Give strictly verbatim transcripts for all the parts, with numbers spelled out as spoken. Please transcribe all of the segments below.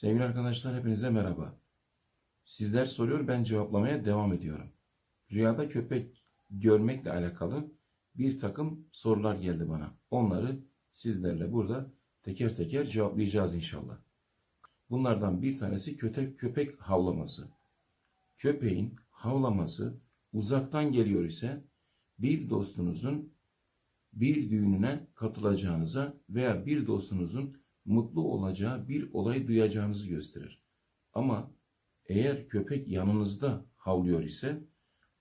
Sevgili arkadaşlar, hepinize merhaba. Sizler soruyor, ben cevaplamaya devam ediyorum. Rüyada köpek görmekle alakalı bir takım sorular geldi bana. Onları sizlerle burada teker teker cevaplayacağız inşallah. Bunlardan bir tanesi köpek, köpek havlaması. Köpeğin havlaması uzaktan geliyor ise bir dostunuzun bir düğününe katılacağınıza veya bir dostunuzun mutlu olacağı bir olay duyacağınızı gösterir. Ama eğer köpek yanınızda havlıyor ise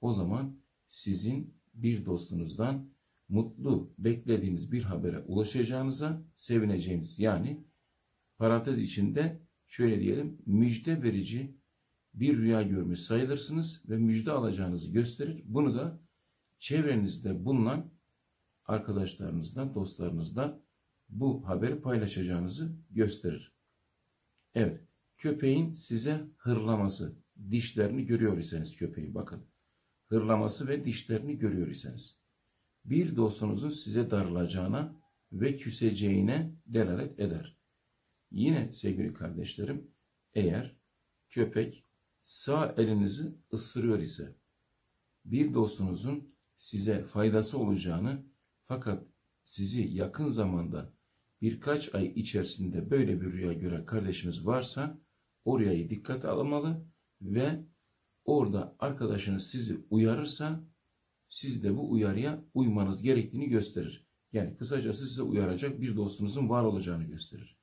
o zaman sizin bir dostunuzdan mutlu beklediğiniz bir habere ulaşacağınıza sevineceğiniz, yani parantez içinde şöyle diyelim, müjde verici bir rüya görmüş sayılırsınız ve müjde alacağınızı gösterir. Bunu da çevrenizde bulunan arkadaşlarınızdan, dostlarınızdan bu haberi paylaşacağınızı gösterir. Evet, köpeğin size hırlaması, dişlerini görüyor iseniz köpeği, bakın, hırlaması ve dişlerini görüyor iseniz, bir dostunuzun size darılacağına ve küseceğine delalet eder. Yine sevgili kardeşlerim, eğer köpek sağ elinizi ısırıyor ise bir dostunuzun size faydası olacağını, fakat sizi yakın zamanda birkaç ay içerisinde böyle bir rüya gören kardeşimiz varsa o rüyayı dikkate almalı ve orada arkadaşınız sizi uyarırsa siz de bu uyarıya uymanız gerektiğini gösterir. Yani kısacası size uyaracak bir dostunuzun var olacağını gösterir.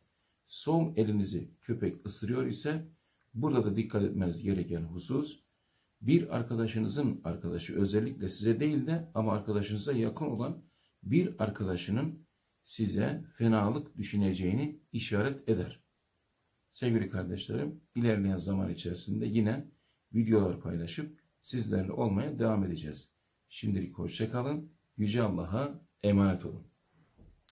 Sol elinizi köpek ısırıyor ise burada da dikkat etmeniz gereken husus, bir arkadaşınızın arkadaşı, özellikle size değil de ama arkadaşınıza yakın olan bir arkadaşının size fenalık düşüneceğini işaret eder. Sevgili kardeşlerim, ilerleyen zaman içerisinde yine videolar paylaşıp sizlerle olmaya devam edeceğiz. Şimdilik hoşça kalın. Yüce Allah'a emanet olun.